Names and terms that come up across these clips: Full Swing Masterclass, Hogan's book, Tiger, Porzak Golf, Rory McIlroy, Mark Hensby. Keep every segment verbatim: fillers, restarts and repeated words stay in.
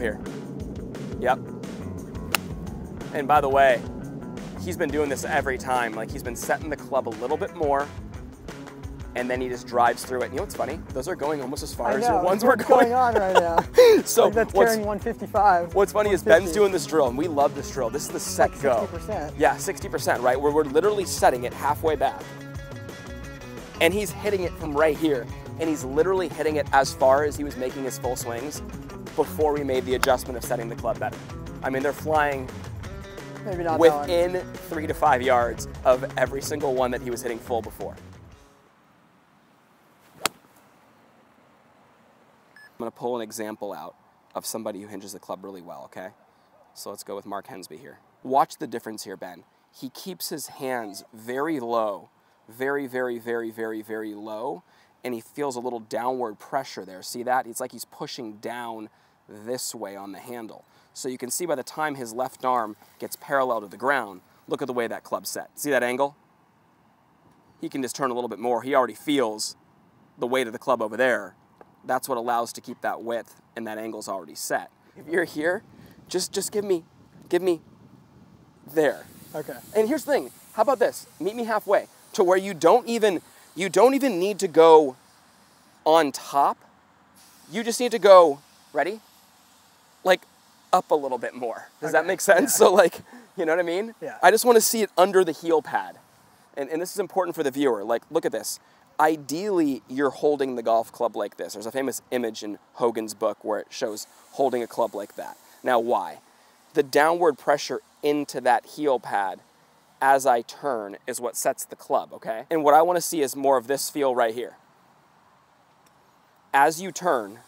here. Yep. And by the way, he's been doing this every time. Like, he's been setting the club a little bit more, and then he just drives through it. And you know what's funny? Those are going almost as far as the ones we're going. going on right now. So like that's carrying one fifty-five. What's funny is Ben's doing this drill, and we love this drill. This is the set like go. sixty percent. Yeah, sixty percent, right? Where we're literally setting it halfway back. And he's hitting it from right here. And he's literally hitting it as far as he was making his full swings before we made the adjustment of setting the club better. I mean, they're flying Maybe not within three to five yards of every single one that he was hitting full before. I'm gonna pull an example out of somebody who hinges the club really well, okay? So let's go with Mark Hensby here. Watch the difference here, Ben. He keeps his hands very low, very, very, very, very, very low, and he feels a little downward pressure there. See that? It's like he's pushing down this way on the handle. So you can see by the time his left arm gets parallel to the ground, look at the way that club's set. See that angle? He can just turn a little bit more. He already feels the weight of the club over there. That's what allows to keep that width, and that angle's already set. If you're here, just just give me, give me there. Okay. And here's the thing, how about this? Meet me halfway to where you don't even, you don't even need to go on top. You just need to go, ready? Like up a little bit more. Does okay. that make sense? Yeah. So like, you know what I mean? Yeah. I just wanna see it under the heel pad. And, and this is important for the viewer. Like, look at this. Ideally, you're holding the golf club like this. There's a famous image in Hogan's book where it shows holding a club like that. Now, why? The downward pressure into that heel pad as I turn is what sets the club, okay? And what I want to see is more of this feel right here. As you turn,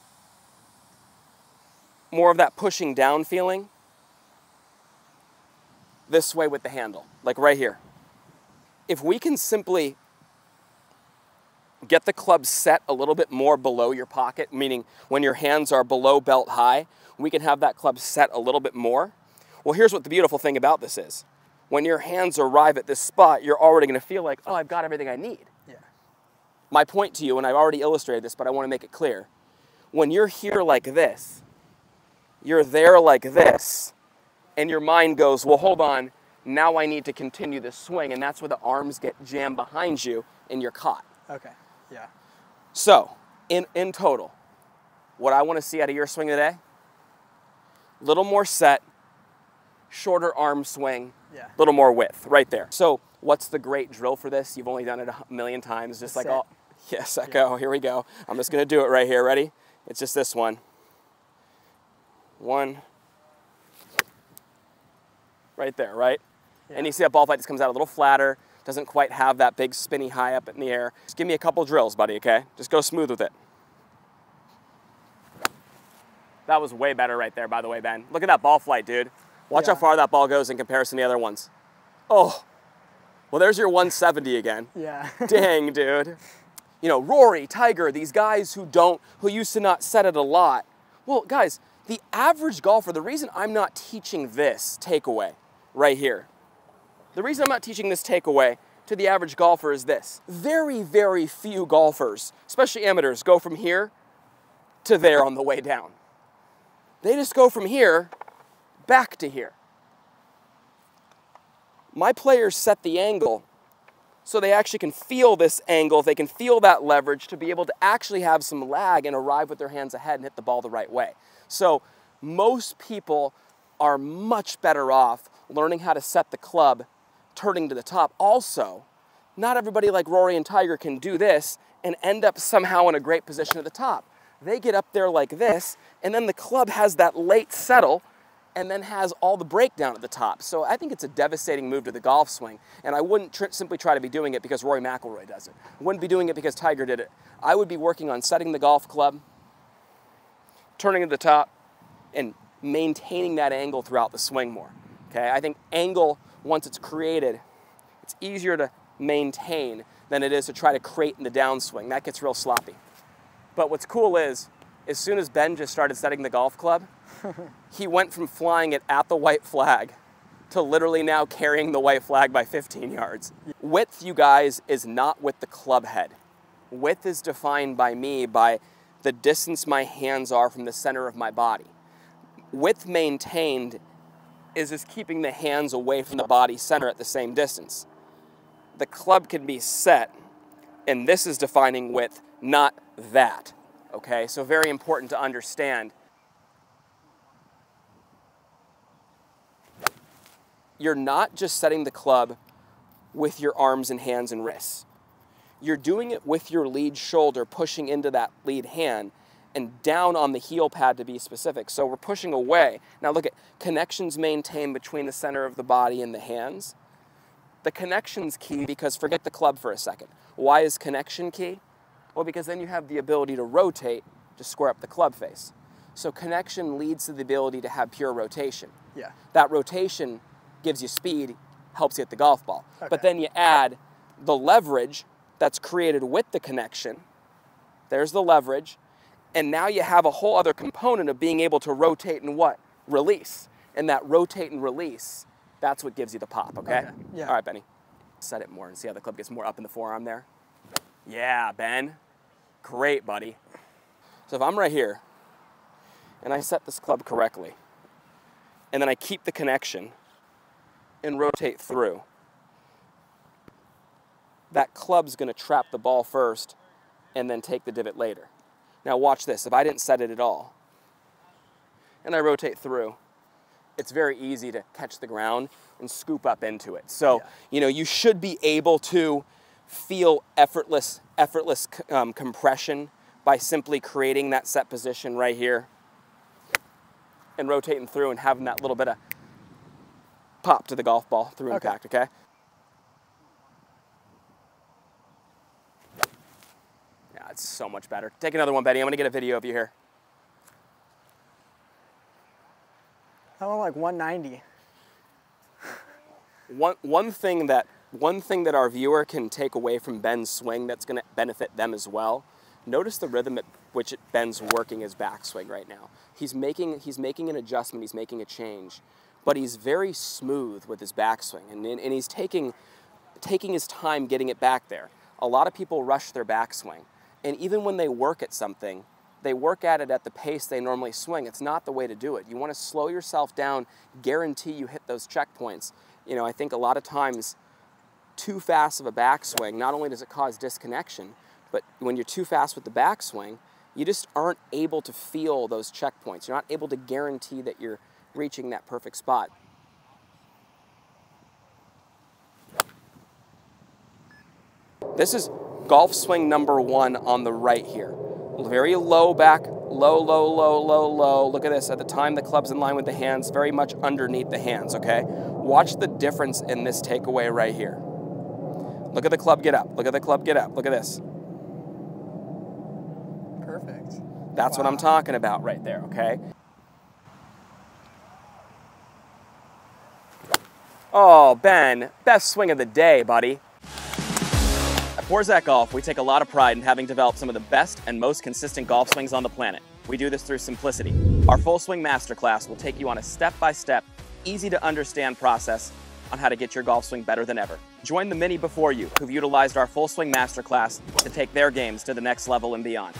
more of that pushing down feeling this way with the handle, like right here. If we can simply get the club set a little bit more below your pocket, meaning when your hands are below belt high, we can have that club set a little bit more. Well, here's what the beautiful thing about this is. When your hands arrive at this spot, you're already gonna feel like, oh, I've got everything I need. Yeah. My point to you, and I've already illustrated this, but I wanna make it clear. When you're here like this, you're there like this, and your mind goes, well, hold on, now I need to continue this swing, and that's where the arms get jammed behind you and you're caught. Okay. Yeah. So, in, in total, what I want to see out of your swing today, little more set, shorter arm swing, yeah. little more width, right there. So, what's the great drill for this? You've only done it a million times, just like all, yes, I go, here we go. I'm just going to do it right here, ready? It's just this one. One. Right there, right? Yeah. And you see that ball flight just comes out a little flatter. Doesn't quite have that big spinny high up in the air. Just give me a couple drills, buddy, okay? Just go smooth with it. That was way better right there, by the way, Ben. Look at that ball flight, dude. Watch yeah. how far that ball goes in comparison to the other ones. Oh, well, there's your one seventy again. Yeah. Dang, dude. You know, Rory, Tiger, these guys who don't, who used to not set it a lot. Well, guys, the average golfer, the reason I'm not teaching this takeaway right here, The reason I'm not teaching this takeaway to the average golfer is this. Very, very few golfers, especially amateurs, go from here to there on the way down. They just go from here back to here. My players set the angle so they actually can feel this angle, they can feel that leverage to be able to actually have some lag and arrive with their hands ahead and hit the ball the right way. So most people are much better off learning how to set the club turning to the top. Also, not everybody like Rory and Tiger can do this and end up somehow in a great position at the top. They get up there like this, and then the club has that late settle, and then has all the breakdown at the top. So I think it's a devastating move to the golf swing, and I wouldn't tr simply try to be doing it because Rory McIlroy does it. I wouldn't be doing it because Tiger did it. I would be working on setting the golf club, turning to the top, and maintaining that angle throughout the swing more. Okay? I think angle, once it's created, it's easier to maintain than it is to try to create in the downswing. That gets real sloppy. But what's cool is, as soon as Ben just started setting the golf club, he went from flying it at the white flag to literally now carrying the white flag by fifteen yards. Width, you guys, is not with the club head. Width is defined by me by the distance my hands are from the center of my body. width maintained is just keeping the hands away from the body center at the same distance. The club can be set, and this is defining width, not that. Okay, so very important to understand. You're not just setting the club with your arms and hands and wrists. You're doing it with your lead shoulder, pushing into that lead hand and down on the heel pad to be specific. So we're pushing away. Now look at connections maintained between the center of the body and the hands. The connection's key because forget the club for a second. Why is connection key? Well, because then you have the ability to rotate to square up the club face. So connection leads to the ability to have pure rotation. Yeah. That rotation gives you speed, helps you hit the golf ball. Okay. But then you add the leverage that's created with the connection. There's the leverage. And now you have a whole other component of being able to rotate and what? Release. And that rotate and release, that's what gives you the pop, okay? Okay. Yeah. All right, Benny. Set it more and see how the club gets more up in the forearm there. Yeah, Ben. Great, buddy. So if I'm right here, and I set this club correctly, and then I keep the connection and rotate through, that club's gonna trap the ball first and then take the divot later. Now watch this, if I didn't set it at all and I rotate through, it's very easy to catch the ground and scoop up into it. So, yeah. you know, you should be able to feel effortless, effortless um, compression by simply creating that set position right here and rotating through and having that little bit of pop to the golf ball through okay. impact, okay? That's so much better. Take another one, Betty. I'm gonna get a video of you here. I'm on like one ninety. one one thing that one thing that our viewer can take away from Ben's swing that's gonna benefit them as well. Notice the rhythm at which Ben's working his backswing right now. He's making he's making an adjustment. He's making a change, but he's very smooth with his backswing, and and he's taking taking his time getting it back there. A lot of people rush their backswing. And even when they work at something, they work at it at the pace they normally swing. It's not the way to do it. You want to slow yourself down, guarantee you hit those checkpoints. You know, I think a lot of times too fast of a backswing, not only does it cause disconnection, but when you're too fast with the backswing, you just aren't able to feel those checkpoints. You're not able to guarantee that you're reaching that perfect spot. This is golf swing number one on the right here. Very low back, low, low, low, low, low. Look at this, at the time the club's in line with the hands, very much underneath the hands, okay? Watch the difference in this takeaway right here. Look at the club get up, look at the club get up, look at this. Perfect. That's wow. what I'm talking about right there, okay? Oh, Ben, best swing of the day, buddy. At Porzak Golf, we take a lot of pride in having developed some of the best and most consistent golf swings on the planet. We do this through simplicity. Our Full Swing Masterclass will take you on a step-by-step, easy-to-understand process on how to get your golf swing better than ever. Join the many before you who've utilized our Full Swing Masterclass to take their games to the next level and beyond.